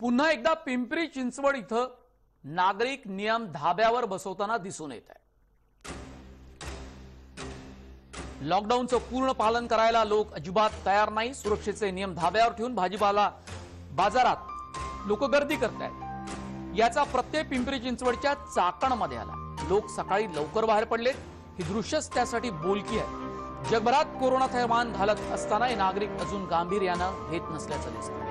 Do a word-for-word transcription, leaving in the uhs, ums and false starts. पुन्हा एकदा पिंपरी चिंचवड इथं नागरिक नियम धाब्यावर बसवताना दिसून येत आहे। लॉकडाऊनचं पूर्ण पालन करायला लोक अजिबात तयार नाही। सुरक्षेचे नियम धाब्यावर ठेवून भाजीपाला बाजारात लोक गर्दी करतायत। याचा प्रत्यय पिंपरी चिंचवडच्या चाकण मध्ये आला। लोक सकाळी लवकर बाहेर पडले। ही दृश्यच त्यासाठी बोलकी आहे। जगभरात कोरोना थैमान घालत असताना नागरिक अजून गांभीर्याने घेत नसल्याचं दिसतं।